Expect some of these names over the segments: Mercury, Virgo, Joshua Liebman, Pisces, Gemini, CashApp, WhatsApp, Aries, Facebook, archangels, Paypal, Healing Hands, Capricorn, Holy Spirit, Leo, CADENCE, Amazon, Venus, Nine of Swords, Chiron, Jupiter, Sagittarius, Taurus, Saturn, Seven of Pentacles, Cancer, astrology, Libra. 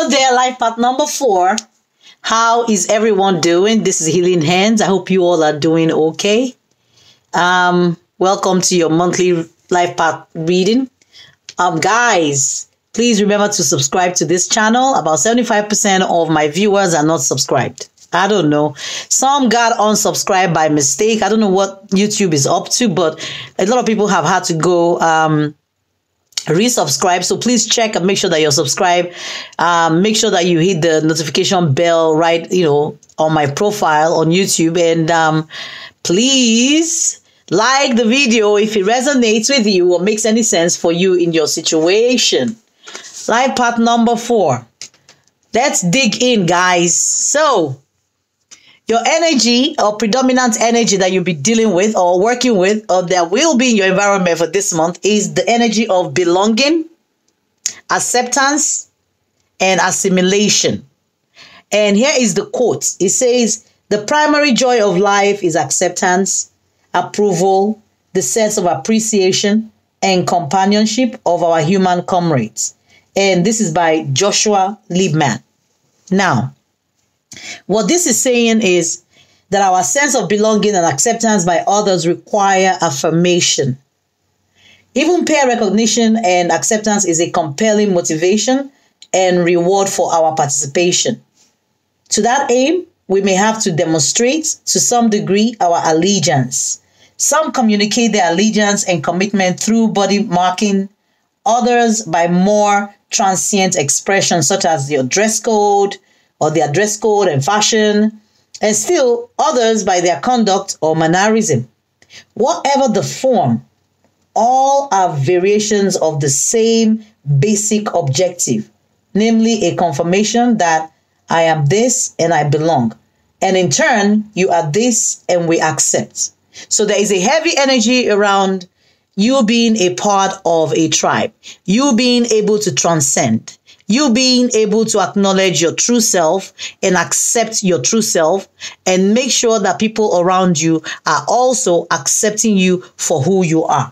Hello there, Life Path number 4. How is everyone doing? This is Healing Hands. I hope you all are doing okay. Welcome to your monthly Life Path reading. Guys, please remember to subscribe to this channel. About 75% of my viewers are not subscribed. I don't know. Some got unsubscribed by mistake. I don't know what YouTube is up to, but a lot of people have had to go resubscribe, so please check and make sure that you're subscribed. Make sure that you hit the notification bell right, on my profile on YouTube, and please like the video if it resonates with you or makes any sense for you in your situation. Life path number 4. Let's dig in, guys. So your energy or predominant energy that you'll be dealing with or working with or that will be in your environment for this month is the energy of belonging, acceptance, and assimilation. And here is the quote. It says, "The primary joy of life is acceptance, approval, the sense of appreciation, and companionship of our human comrades." And this is by Joshua Liebman. Now, what this is saying is that our sense of belonging and acceptance by others require affirmation. Even peer recognition and acceptance is a compelling motivation and reward for our participation. To that aim, we may have to demonstrate to some degree our allegiance. Some communicate their allegiance and commitment through body marking, others by more transient expressions such as your dress code, or their dress code and fashion, and still others by their conduct or mannerism. Whatever the form, all are variations of the same basic objective, namely a confirmation that I am this and I belong. And in turn, you are this and we accept. So there is a heavy energy around you being a part of a tribe, you being able to transcend, you being able to acknowledge your true self and accept your true self and make sure that people around you are also accepting you for who you are.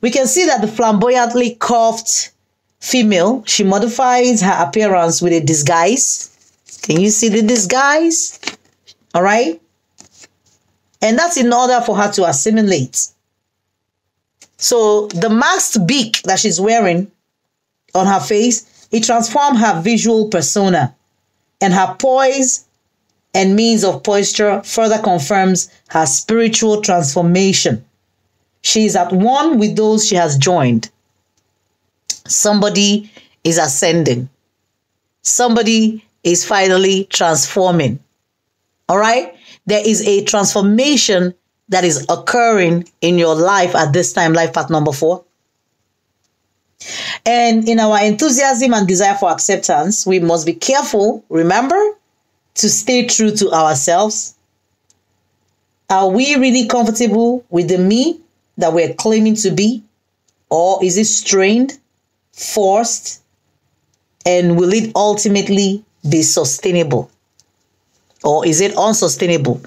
We can see that the flamboyantly curved female, she modifies her appearance with a disguise. Can you see the disguise? All right. And that's in order for her to assimilate. So the masked beak that she's wearing on her face, it transforms her visual persona, and her poise and means of posture further confirms her spiritual transformation. She is at one with those she has joined. Somebody is ascending. Somebody is finally transforming. All right? There is a transformation that is occurring in your life at this time, life path number 4. And in our enthusiasm and desire for acceptance, we must be careful, remember, to stay true to ourselves. Are we really comfortable with the me that we're claiming to be? Or is it strained, forced, and will it ultimately be sustainable? Or is it unsustainable?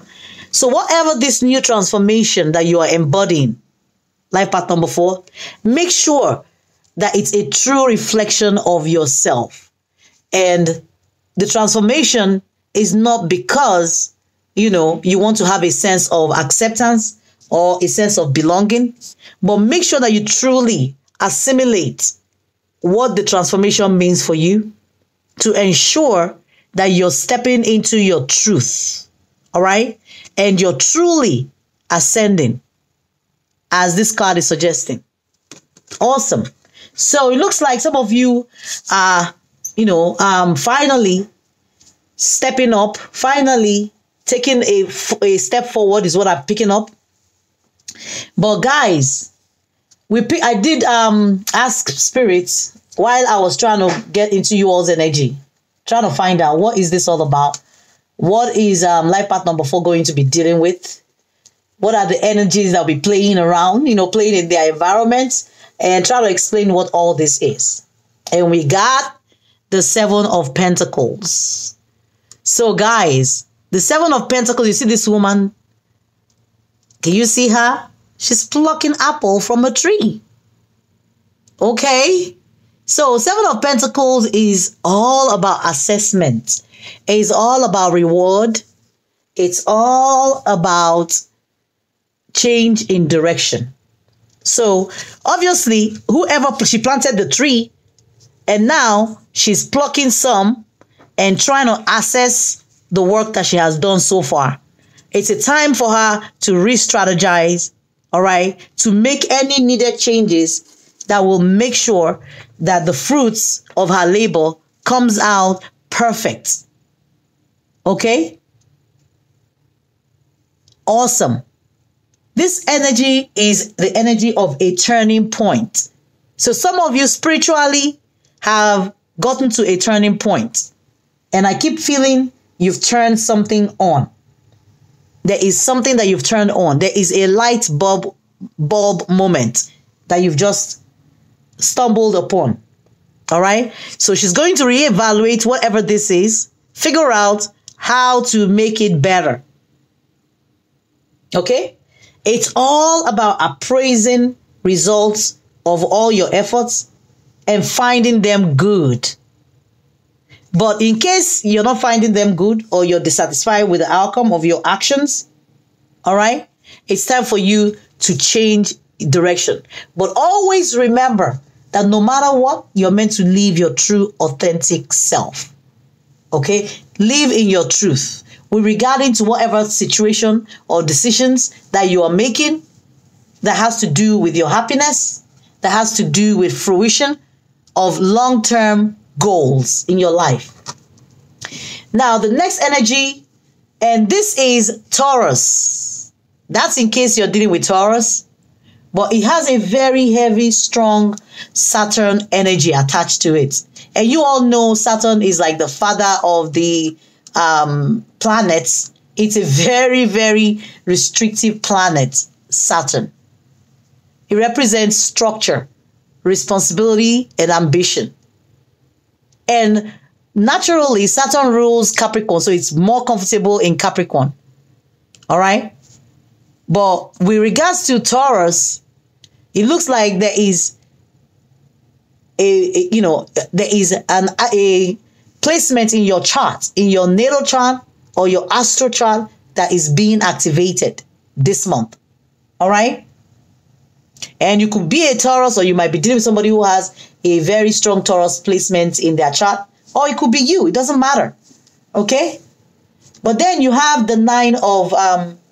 So whatever this new transformation that you are embodying, life path number 4, make sure that it's a true reflection of yourself. And the transformation is not because, you want to have a sense of acceptance or a sense of belonging, but make sure that you truly assimilate what the transformation means for you to ensure that you're stepping into your truth, all right? And you're truly ascending, as this card is suggesting. Awesome. So it looks like some of you are, finally stepping up, finally taking a step forward is what I'm picking up. But guys, I did ask spirits while I was trying to get into you all's energy, trying to find out what is this all about. What is life path number 4 going to be dealing with? What are the energies that will be playing around, playing in their environments? And try to explain what all this is. And we got the Seven of Pentacles. So guys, the Seven of Pentacles, you see this woman? Can you see her? She's plucking apple from a tree. Okay? So Seven of Pentacles is all about assessment. It's all about reward. It's all about change in direction. So obviously, whoever, she planted the tree and now she's plucking some and trying to assess the work that she has done so far. It's a time for her to re-strategize, all right, to make any needed changes that will make sure that the fruits of her labor comes out perfect. Okay? Awesome. This energy is the energy of a turning point. So some of you spiritually have gotten to a turning point. And I keep feeling you've turned something on. There is something that you've turned on. There is a light bulb moment that you've just stumbled upon. All right? So she's going to reevaluate whatever this is, figure out how to make it better. Okay? It's all about appraising results of all your efforts and finding them good. But in case you're not finding them good or you're dissatisfied with the outcome of your actions, all right, it's time for you to change direction. But always remember that no matter what, you're meant to live your true, authentic self. Okay? Live in your truth. With regarding to whatever situation or decisions that you are making that has to do with your happiness, that has to do with fruition of long-term goals in your life. Now, the next energy, and this is Taurus. That's in case you're dealing with Taurus, but it has a very heavy, strong Saturn energy attached to it. And you all know Saturn is like the father of the planets. It's a very, very restrictive planet, Saturn. It represents structure, responsibility, and ambition. And naturally, Saturn rules Capricorn, so it's more comfortable in Capricorn. All right? But with regards to Taurus, it looks like there is a placement in your chart, in your natal chart or your astro chart that is being activated this month. All right? And you could be a Taurus, or you might be dealing with somebody who has a very strong Taurus placement in their chart. Or it could be you. It doesn't matter. Okay? But then you have the Nine of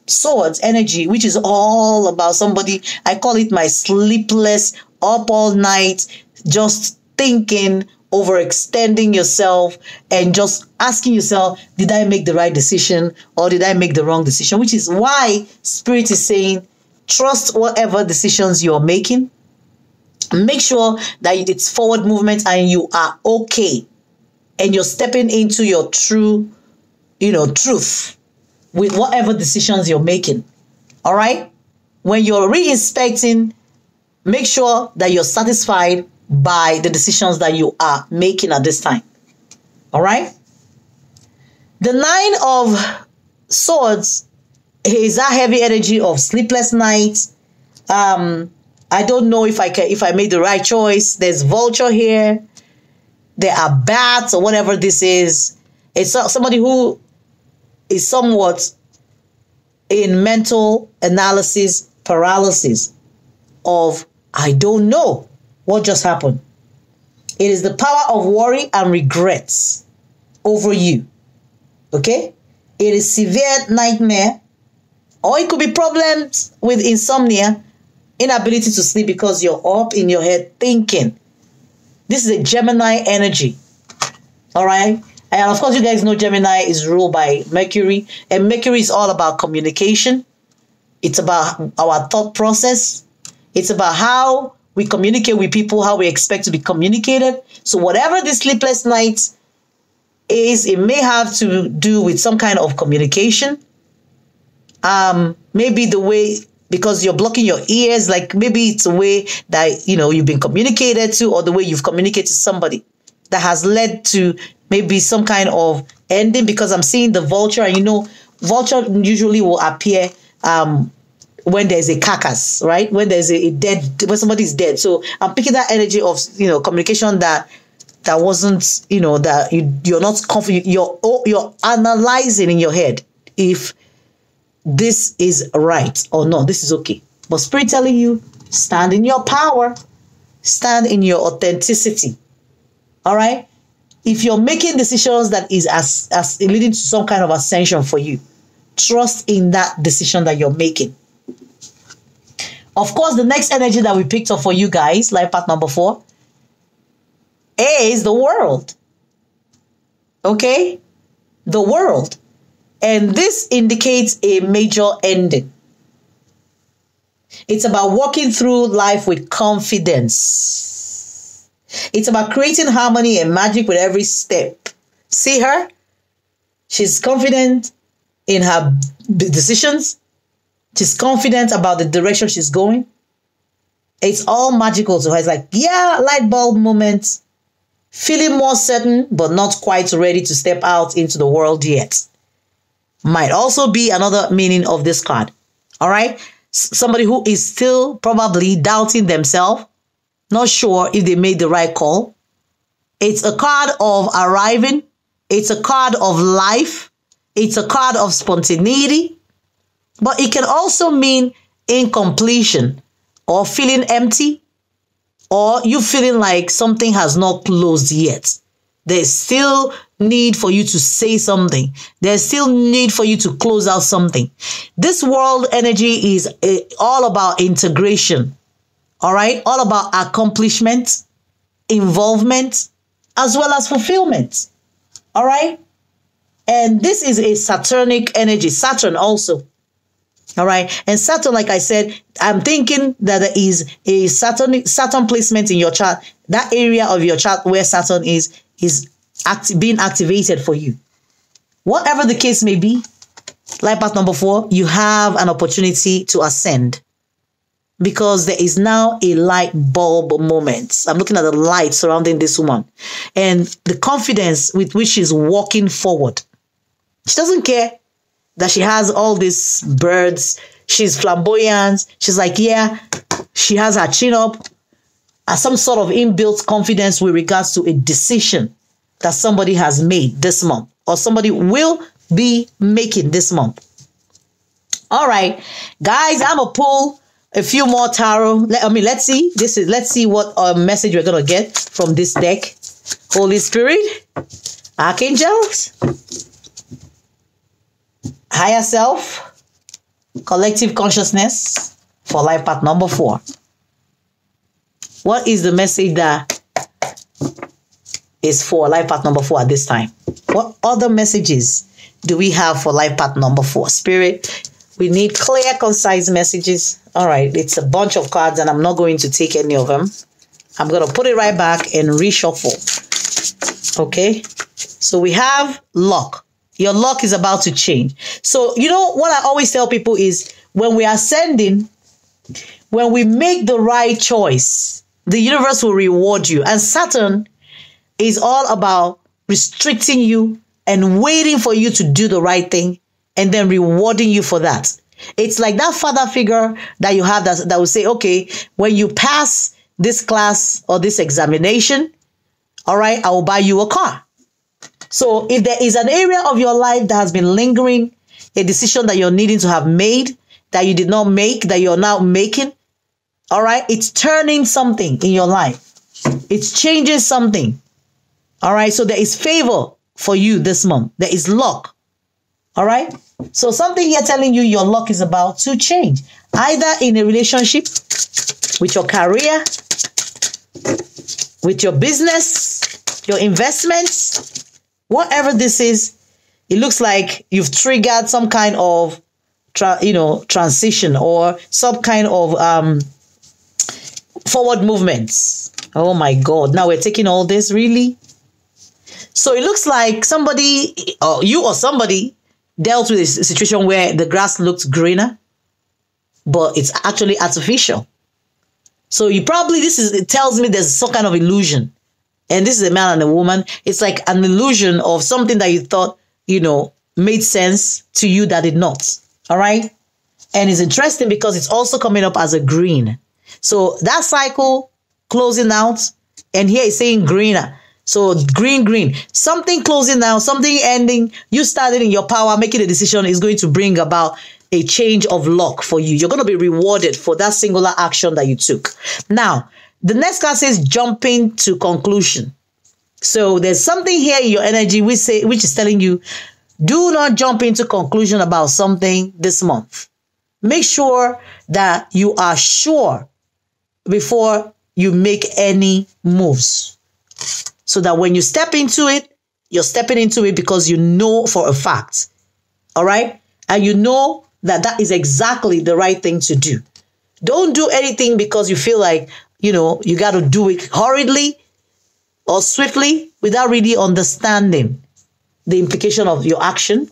Swords energy, which is all about somebody. I call it my sleepless, up all night, just thinking, overextending yourself, and just asking yourself, did I make the right decision or did I make the wrong decision? Which is why Spirit is saying, trust whatever decisions you're making. Make sure that it's forward movement and you are okay. And you're stepping into your true, truth with whatever decisions you're making. All right? When you're re-inspecting, make sure that you're satisfied by the decisions that you are making at this time. All right? The Nine of Swords is that heavy energy of sleepless nights. I don't know if I made the right choice. There's vulture here. There are bats or whatever this is. It's somebody who is somewhat in mental analysis paralysis of, I don't know what just happened. It is the power of worry and regrets over you. Okay? It is severe nightmare. Or it could be problems with insomnia, inability to sleep because you're up in your head thinking. This is a Gemini energy. All right? And of course, you guys know Gemini is ruled by Mercury. And Mercury is all about communication. It's about our thought process. It's about how we communicate with people, how we expect to be communicated. So whatever the sleepless night is, it may have to do with some kind of communication. Maybe the way, because you're blocking your ears, like maybe it's a way that, you've been communicated to, or the way you've communicated to somebody that has led to maybe some kind of ending, because I'm seeing the vulture, and vulture usually will appear when there's a carcass, right? When there's a dead, when somebody's dead. So I'm picking that energy of, you know, communication that wasn't, you know, that you're not confident, you're analyzing in your head if this is right or not, this is okay. But Spirit telling you, stand in your power, stand in your authenticity, all right? If you're making decisions that is as leading to some kind of ascension for you, trust in that decision that you're making. Of course, the next energy that we picked up for you guys, life path number 4, is the world. Okay? The world. And this indicates a major ending. It's about walking through life with confidence. It's about creating harmony and magic with every step. See her? She's confident in her decisions. She's confident about the direction she's going. It's all magical to her. It's like, yeah, light bulb moment. Feeling more certain, but not quite ready to step out into the world yet. Might also be another meaning of this card. All right? Somebody who is still probably doubting themselves, not sure if they made the right call. It's a card of arriving. It's a card of life. It's a card of spontaneity. But it can also mean incompletion or feeling empty, or you feeling like something has not closed yet. There's still need for you to say something. There's still need for you to close out something. This world energy is all about integration, all right? All about accomplishment, involvement, as well as fulfillment, all right? And this is a Saturnic energy, Saturn also. All right. And Saturn, like I said, I'm thinking that there is a Saturn placement in your chart. That area of your chart where Saturn is being activated for you. Whatever the case may be, life path number 4, you have an opportunity to ascend because there is now a light bulb moment. I'm looking at the light surrounding this woman and the confidence with which she's walking forward. She doesn't care that she has all these birds. She's flamboyant. She's like, yeah, she has her chin up. As some sort of inbuilt confidence with regards to a decision that somebody has made this month or somebody will be making this month. All right, guys, I'm going to pull a few more tarot. Let's see. Let's see what message we're going to get from this deck. Holy Spirit, Archangels, Higher Self, Collective Consciousness for life path number 4. What is the message that is for life path number 4 at this time? What other messages do we have for life path number 4? Spirit, we need clear, concise messages. All right, it's a bunch of cards and I'm not going to take any of them. I'm going to put it right back and reshuffle. Okay, so we have luck. Your luck is about to change. So, you know, what I always tell people is when we are ascending, when we make the right choice, the universe will reward you. And Saturn is all about restricting you and waiting for you to do the right thing and then rewarding you for that. It's like that father figure that you have that will say, okay, when you pass this class or this examination, all right, I will buy you a car. So if there is an area of your life that has been lingering, a decision that you're needing to have made, that you did not make, that you're now making, all right, it's turning something in your life. It's changing something, all right? So there is favor for you this month. There is luck, all right? So something here telling you your luck is about to change, either in a relationship, with your career, with your business, your investments. Whatever this is, it looks like you've triggered some kind of, transition or some kind of forward movements. Oh, my God. Now we're taking all this, really? So it looks like somebody, or you or somebody, dealt with a situation where the grass looked greener, but it's actually artificial. So you probably, it tells me there's some kind of illusion. And this is a man and a woman. It's like an illusion of something that you thought, made sense to you that did not. All right. And it's interesting because it's also coming up as a green. So that cycle closing out, and here it's saying greener. So green, green. Something closing down, something ending. You starting in your power, making a decision is going to bring about a change of luck for you. You're going to be rewarded for that singular action that you took. Now, the next card says jumping to conclusion. So there's something here in your energy which is telling you, do not jump into conclusion about something this month. Make sure that you are sure before you make any moves, so that when you step into it, you're stepping into it because you know for a fact, all right? And you know that that is exactly the right thing to do. Don't do anything because you feel like, you know, you got to do it hurriedly or swiftly without really understanding the implication of your action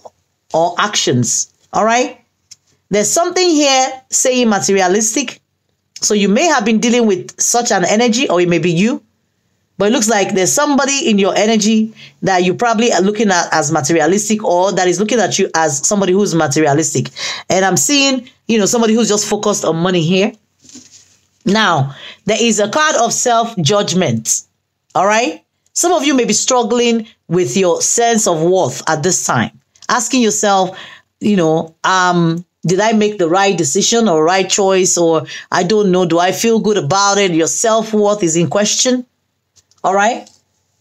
or actions, all right? There's something here saying materialistic. So you may have been dealing with such an energy, or it may be you. But it looks like there's somebody in your energy that you probably are looking at as materialistic, or that is looking at you as somebody who's materialistic. And I'm seeing, you know, somebody who's just focused on money here. Now, there is a card of self-judgment. All right? Some of you may be struggling with your sense of worth at this time. Asking yourself, you know, did I make the right decision or right choice? Or I don't know, do I feel good about it? Your self-worth is in question. All right?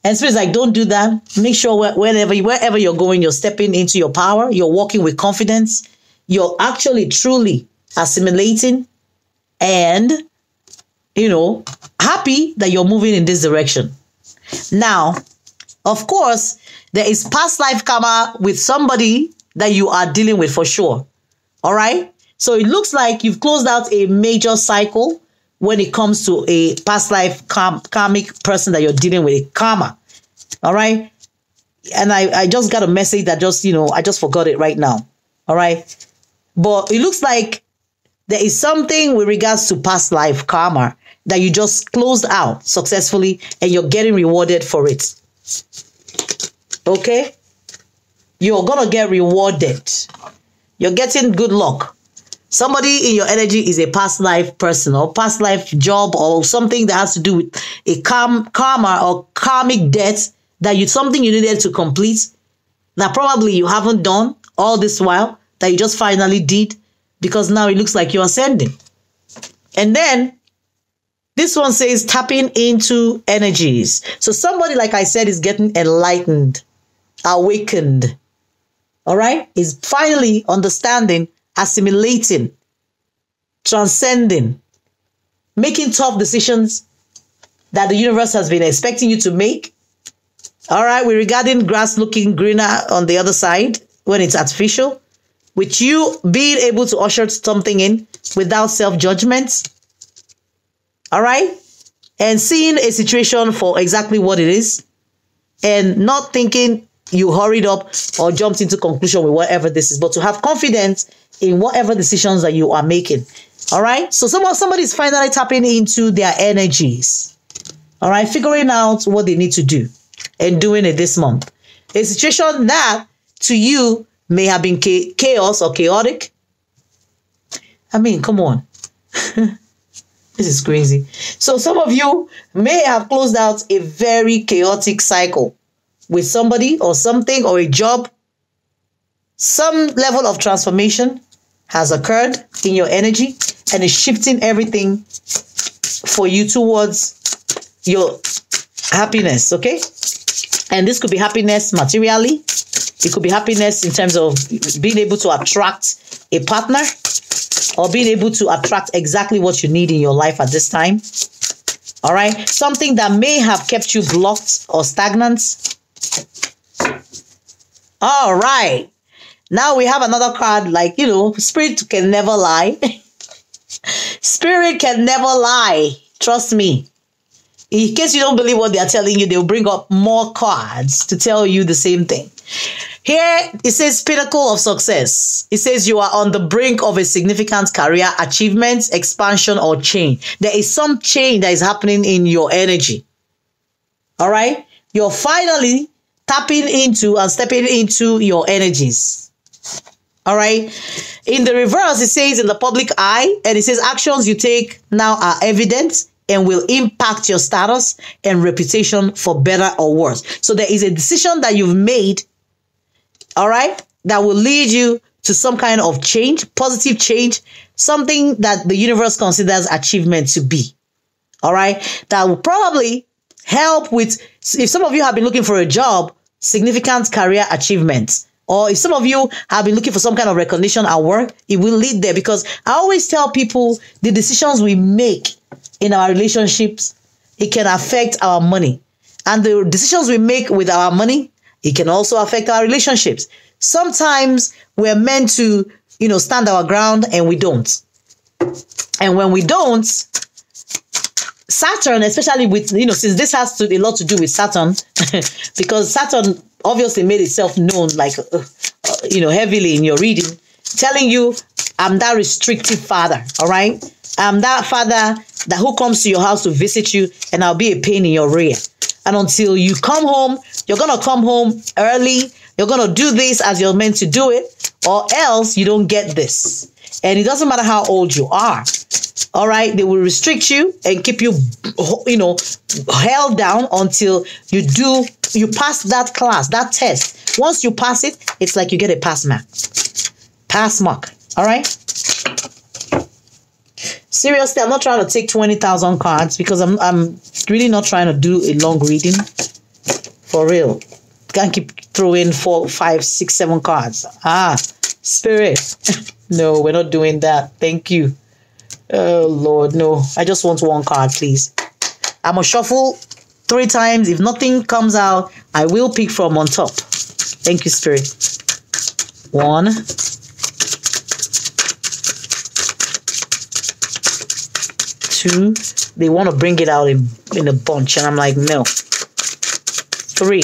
And so it's like, don't do that. Make sure wherever you're going, you're stepping into your power. You're walking with confidence. You're actually truly assimilating and, you know, happy that you're moving in this direction. Now, of course, there is past life karma with somebody that you are dealing with for sure. All right? So it looks like you've closed out a major cycle when it comes to a past life karmic person that you're dealing with, a karma. All right? And I just got a message that just, you know, I just forgot it right now. All right? But it looks like there is something with regards to past life karma that you just closed out successfully and you're getting rewarded for it. Okay? You're going to get rewarded. You're getting good luck. Somebody in your energy is a past life person or past life job or something that has to do with a karma or karmic debt, that you something you needed to complete that probably you haven't done all this while, that you just finally did, because now it looks like you're ascending. And then this one says tapping into energies. So somebody, like I said, is getting enlightened, awakened, all right? Is finally understanding, assimilating, transcending, making tough decisions that the universe has been expecting you to make. All right, we're regarding grass looking greener on the other side when it's artificial, with you being able to usher something in without self-judgment. All right, and seeing a situation for exactly what it is and not thinking you hurried up or jumped into conclusion with whatever this is, but to have confidence in whatever decisions that you are making. All right? So somebody is finally tapping into their energies. All right? Figuring out what they need to do and doing it this month. A situation that to you may have been chaos or chaotic. I mean, come on. This is crazy. So some of you may have closed out a very chaotic cycle with somebody or something or a job. Some level of transformation has occurred in your energy and is shifting everything for you towards your happiness, okay? And this could be happiness materially. It could be happiness in terms of being able to attract a partner or being able to attract exactly what you need in your life at this time, all right? Something that may have kept you blocked or stagnant. All right. Now we have another card, like, you know, spirit can never lie. Spirit can never lie. Trust me. In case you don't believe what they are telling you, they'll bring up more cards to tell you the same thing. Here, it says pinnacle of success. It says you are on the brink of a significant career achievement, expansion, or change. There is some change that is happening in your energy. All right? You're finally tapping into and stepping into your energies. All right. In the reverse, it says in the public eye, and it says actions you take now are evident and will impact your status and reputation for better or worse. So there is a decision that you've made, all right, that will lead you to some kind of change, positive change, something that the universe considers achievement to be, all right? That will probably help with, if some of you have been looking for a job, significant career achievements. Or if some of you have been looking for some kind of recognition at work, it will lead there. Because I always tell people the decisions we make in our relationships, it can affect our money. And the decisions we make with our money, it can also affect our relationships. Sometimes we're meant to, you know, stand our ground and we don't. And when we don't, Saturn, especially with, you know, since this has a lot to do with Saturn, because Saturn obviously made itself known, like, you know, heavily in your reading, telling you, I'm that restrictive father, all right? I'm that father that who comes to your house to visit you, and I'll be a pain in your rear. And until you come home, you're going to come home early, you're going to do this as you're meant to do it, or else you don't get this. And it doesn't matter how old you are, all right? They will restrict you and keep you, you know, held down until you do, you pass that class, that test. Once you pass it, it's like you get a pass mark. Pass mark, all right? Seriously, I'm not trying to take 20,000 cards because I'm really not trying to do a long reading. For real. Can't keep throwing 4, 5, 6, 7 cards. Ah, spirit. No, we're not doing that. Thank you. Oh, Lord, no. I just want one card, please. I'm going to shuffle 3 times. If nothing comes out, I will pick from on top. Thank you, Spirit. 1, 2. They want to bring it out in a bunch, and I'm like, no. 3.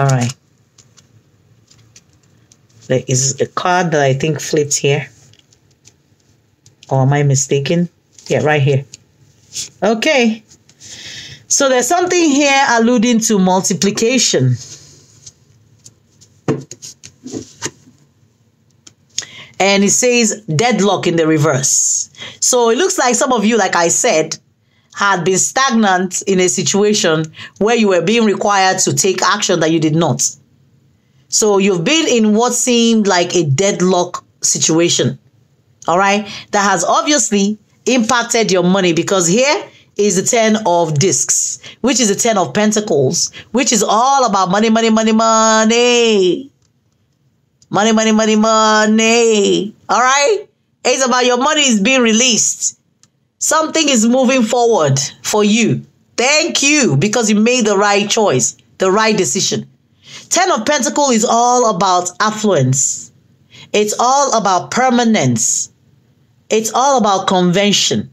All right. There is a card that I think flips here. Or am I mistaken? Yeah, right here. Okay. So there's something here alluding to multiplication. And it says deadlock in the reverse. So it looks like some of you, like I said, had been stagnant in a situation where you were being required to take action that you did not. So you've been in what seemed like a deadlock situation, all right? That has obviously impacted your money, because here is the 10 of discs, which is the 10 of pentacles, which is all about money, money, money, money. Money, money, money, money, all right? It's about your money is being released. Something is moving forward for you. Thank you, because you made the right choice, the right decision. 10 of Pentacles is all about affluence. It's all about permanence. It's all about convention.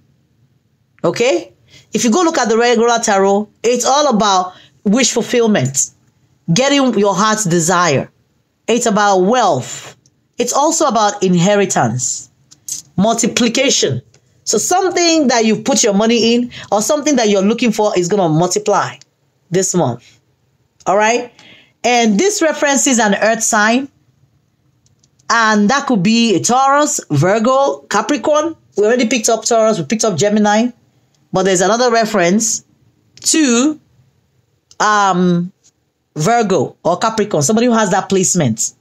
Okay? If you go look at the regular tarot, it's all about wish fulfillment, getting your heart's desire. It's about wealth. It's also about inheritance, multiplication. So something that you put your money in or something that you're looking for is going to multiply this month. All right? And this references an earth sign, and that could be a Taurus, Virgo, Capricorn. We already picked up Taurus, we picked up Gemini, but there's another reference to Virgo or Capricorn, somebody who has that placement,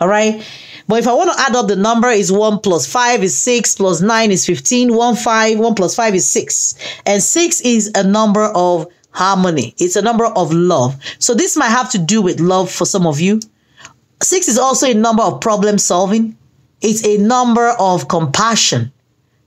all right? But if I want to add up the number, is 1 plus 5 is 6, plus 9 is 15, 1 plus 5 is 6, and 6 is a number of harmony. It's a number of love. So this might have to do with love for some of you. 6 is also a number of problem solving. It's a number of compassion.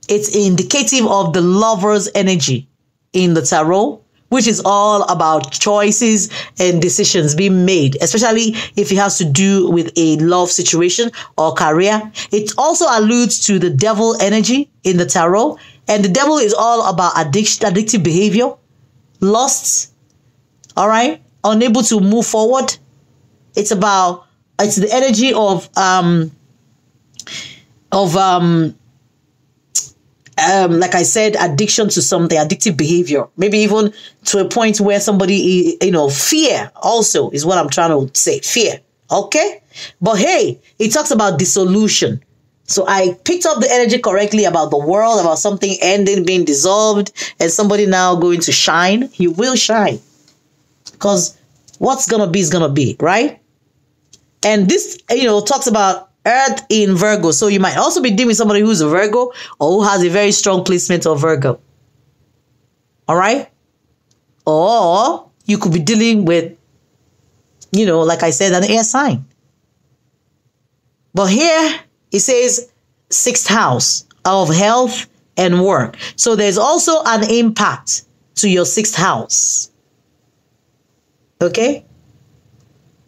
It's indicative of the lover's energy in the tarot, which is all about choices and decisions being made, especially if it has to do with a love situation or career. It also alludes to the devil energy in the tarot, and the devil is all about addictive behavior. Lost, all right, unable to move forward. It's the energy of like I said, addiction to something, addictive behavior. Maybe even to a point where somebody, you know, fear also is what I'm trying to say. Fear Okay? But hey, it talks about dissolution. So I picked up the energy correctly about the world, about something ending, being dissolved, and somebody now going to shine. You will shine. Because what's going to be is going to be, right? And this, you know, talks about Earth in Virgo. So you might also be dealing with somebody who's a Virgo or who has a very strong placement of Virgo. All right? Or you could be dealing with, you know, like I said, an air sign. But here it says 6th house of health and work. So there's also an impact to your 6th house. Okay?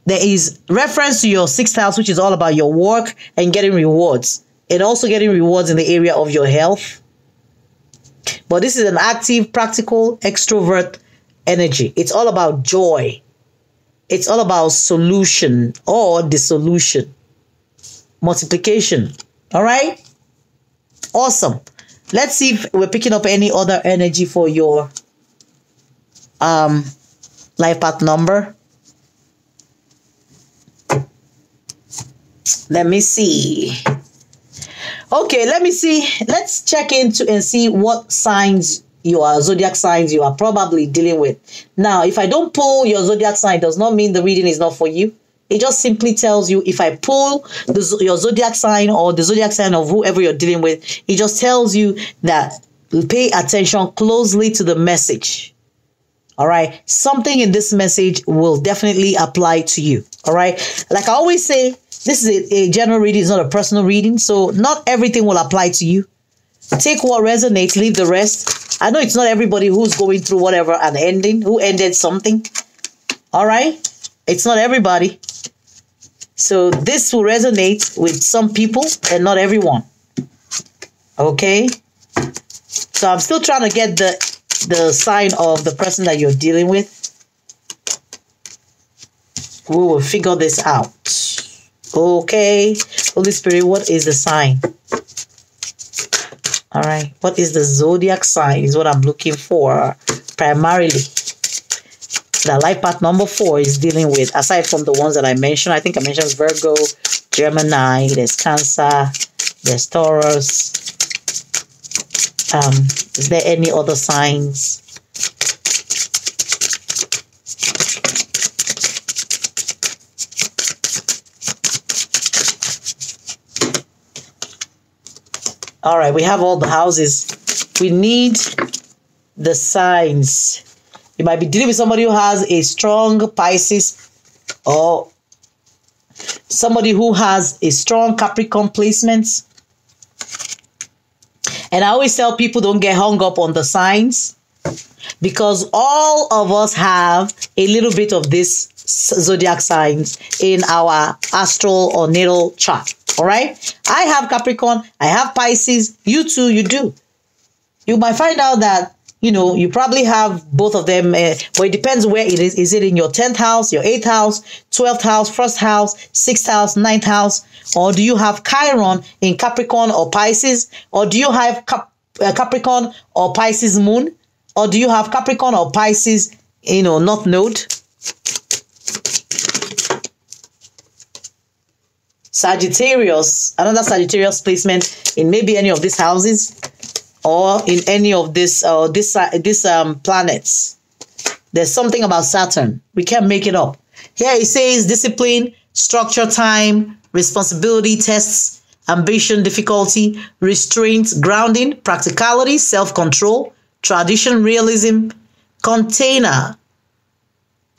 There is reference to your 6th house, which is all about your work and getting rewards. And also getting rewards in the area of your health. But this is an active, practical, extrovert energy. It's all about joy. It's all about solution or dissolution. Multiplication. All right? Awesome. Let's see if we're picking up any other energy for your life path number. Let me see. Okay, let me see. Let's check into and see what signs you are, zodiac signs you are probably dealing with. Now, if I don't pull your zodiac sign, it does not mean the reading is not for you. It just simply tells you, if I pull your zodiac sign or the zodiac sign of whoever you're dealing with, it just tells you that pay attention closely to the message. All right, something in this message will definitely apply to you. All right, like I always say, this is a general reading, it's not a personal reading, so not everything will apply to you. Take what resonates, leave the rest. I know it's not everybody who's going through whatever, an ending, who ended something. All right, it's not everybody. So this will resonate with some people and not everyone. Okay, so I'm still trying to get the sign of the person that you're dealing with. We will figure this out. Okay. Holy Spirit, what is the sign? All right. What is the zodiac sign is what I'm looking for primarily. The life path number 4 is dealing with, aside from the ones that I mentioned. I think I mentioned Virgo, Gemini, there's Cancer, there's Taurus. Is there any other signs? All right, we have all the houses. We need the signs. You might be dealing with somebody who has a strong Pisces or somebody who has a strong Capricorn placement. And I always tell people, don't get hung up on the signs, because all of us have a little bit of this zodiac signs in our astral or natal chart. All right. I have Capricorn. I have Pisces. You too. You do. You might find out that, you know, you probably have both of them. But it depends where it is. Is it in your 10th house, your 8th house, 12th house, 1st house, 6th house, 9th house? Or do you have Chiron in Capricorn or Pisces? Or do you have Capricorn or Pisces moon? Or do you have Capricorn or Pisces, you know, north node? Sagittarius, another Sagittarius placement in maybe any of these houses or in any of this planets. There's something about Saturn. We can't make it up. Here it says discipline, structure, time, responsibility, tests, ambition, difficulty, restraint, grounding, practicality, self-control, tradition, realism, container,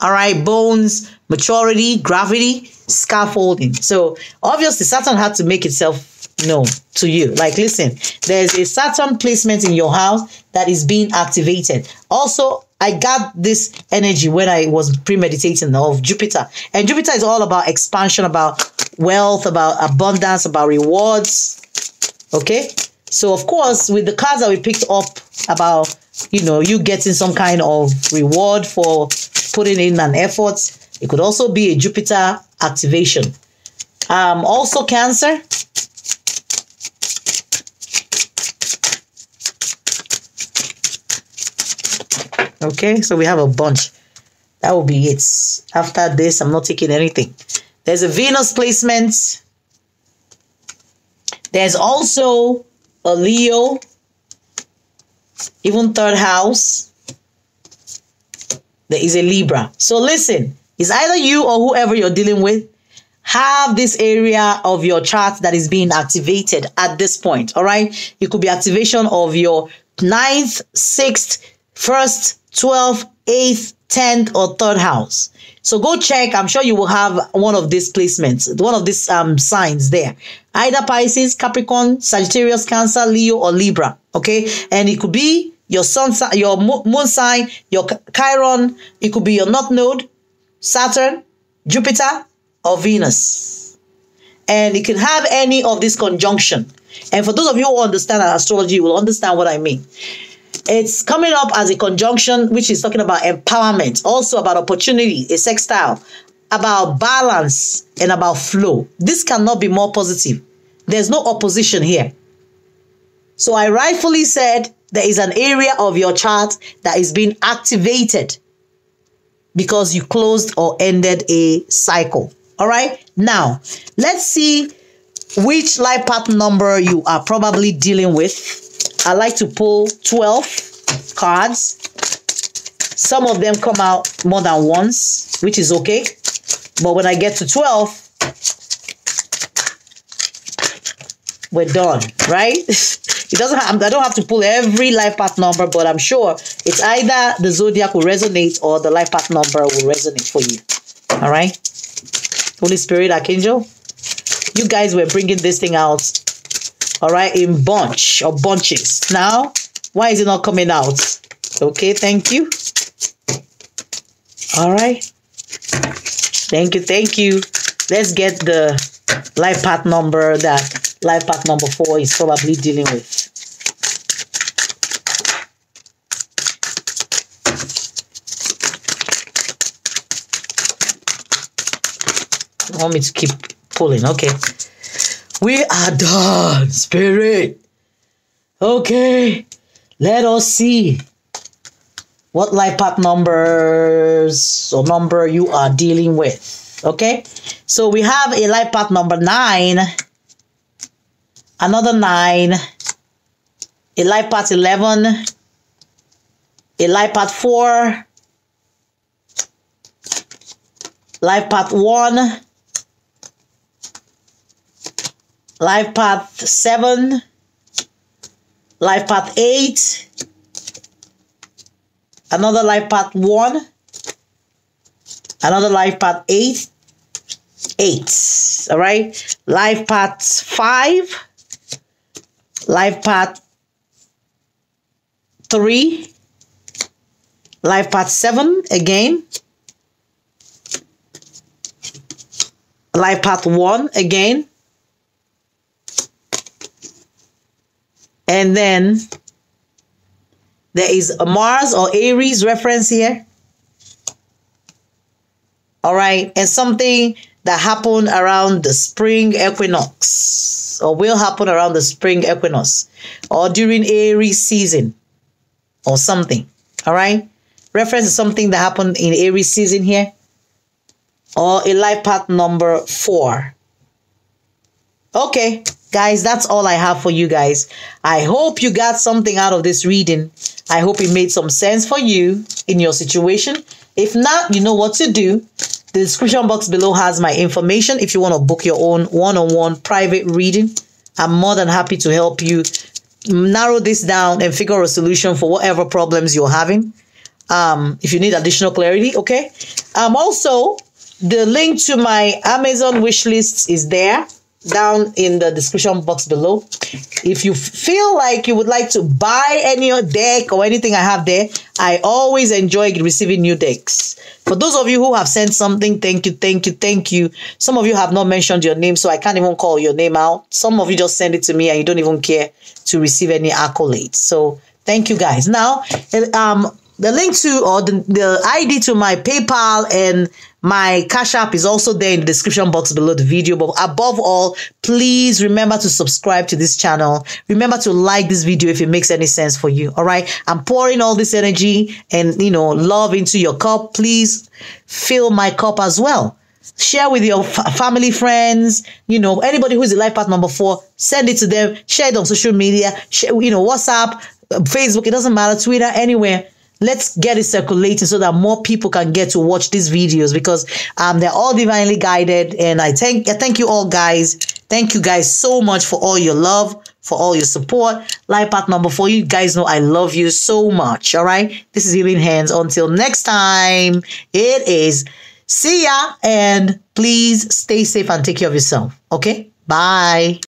all right, bones, maturity, gravity, scaffolding. So obviously Saturn had to make itself known to you. Like, listen, there's a Saturn placement in your house that is being activated. Also, I got this energy when I was premeditating of Jupiter. And Jupiter is all about expansion, about wealth, about abundance, about rewards. Okay? So, of course, with the cards that we picked up about, you know, you getting some kind of reward for putting in an effort, it could also be a Jupiter activation. Also Cancer. Okay, so we have a bunch. That will be it. After this, I'm not taking anything. There's a Venus placement. There's also a Leo, even third house. There is a Libra. So listen, it's either you or whoever you're dealing with have this area of your chart that is being activated at this point. All right. It could be activation of your 9th, 6th, 1st, 12th, 8th, 10th, or 3rd house. So go check. I'm sure you will have one of these placements, one of these signs there. Either Pisces, Capricorn, Sagittarius, Cancer, Leo, or Libra. Okay. And it could be your sun, your moon sign, your Chiron. It could be your north node, Saturn, Jupiter, or Venus. And it can have any of this conjunction. And for those of you who understand astrology, you will understand what I mean. It's coming up as a conjunction, which is talking about empowerment, also about opportunity, a sextile, about balance, and about flow. This cannot be more positive. There's no opposition here. So I rightfully said there is an area of your chart that is being activated because you closed or ended a cycle. All right. Now, let's see which life path number you are probably dealing with. I like to pull 12 cards. Some of them come out more than once, which is okay. But when I get to 12, we're done, right? It doesn't have, I don't have to pull every life path number, but I'm sure it's either the zodiac will resonate or the life path number will resonate for you. All right? Holy Spirit, Archangel, you guys were bringing this thing out. All right, in bunch or bunches. Now, why is it not coming out? Okay, thank you. All right. Thank you, thank you. Let's get the life path number that life path number 4 is probably dealing with. You want me to keep pulling? Okay. We are done, Spirit. Okay, let us see what life path numbers or number you are dealing with. Okay, so we have a life path number 9, another 9, a life path 11, a life path 4, life path 1, life path 7, life path 8, another life path 1, another life path 8, all right, life path 5, life path 3, life path 7 again, life path 1 again, and then there is a Mars or Aries reference here. All right. And something that happened around the spring equinox or will happen around the spring equinox or during Aries season or something. All right. Reference to something that happened in Aries season here or a life path number 4. Okay. Guys, that's all I have for you guys. I hope you got something out of this reading. I hope it made some sense for you in your situation. If not, you know what to do. The description box below has my information. If you want to book your own one-on-one private reading, I'm more than happy to help you narrow this down and figure out a solution for whatever problems you're having. If you need additional clarity, okay? Also, the link to my Amazon wish list is there, down in the description box below. If you feel like you would like to buy any deck or anything I have there, I always enjoy receiving new decks. For those of you who have sent something, thank you, thank you, thank you. Some of you have not mentioned your name, so I can't even call your name out. Some of you just send it to me and you don't even care to receive any accolades. So thank you guys. Now, the link to or the ID to my PayPal and my Cash App is also there in the description box below the video. But above all, please remember to subscribe to this channel. Remember to like this video if it makes any sense for you. All right. I'm pouring all this energy and, you know, love into your cup. Please fill my cup as well. Share with your family, friends, you know, anybody who is a life path number 4, send it to them. Share it on social media, share, you know, WhatsApp, Facebook, it doesn't matter, Twitter, anywhere. Let's get it circulating so that more people can get to watch these videos, because they're all divinely guided. And I thank you all, guys. Thank you guys so much for all your love, for all your support. Life path number 4, you guys know I love you so much. All right, this is Healing Hands. Until next time, it is see ya, and please stay safe and take care of yourself. Okay, bye.